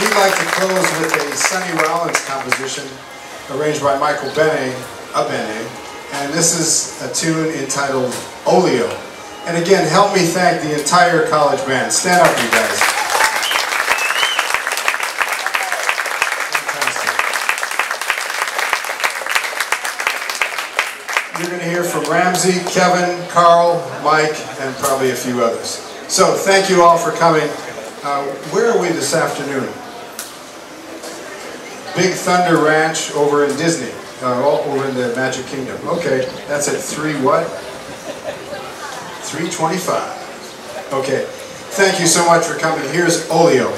We'd like to close with a Sonny Rollins composition arranged by Michael Abene, and this is a tune entitled Oleo. And again, help me thank the entire college band. Stand up, you guys. Fantastic. You're going to hear from Ramsey, Kevin, Carl, Mike, and probably a few others. So thank you all for coming. Where are we this afternoon? Big Thunder Ranch over in Disney, over in the Magic Kingdom. Okay, that's at 3 what? 3:25. Okay, thank you so much for coming. Here's Oleo.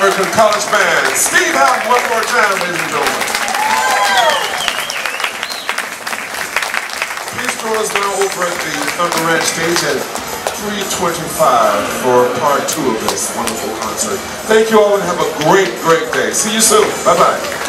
American College Band, Steve Houghton, one more time, ladies and gentlemen. Please join us now over at the Thunder Ranch stage at 3:25 for part 2 of this wonderful concert. Thank you all and have a great, great day. See you soon. Bye-bye.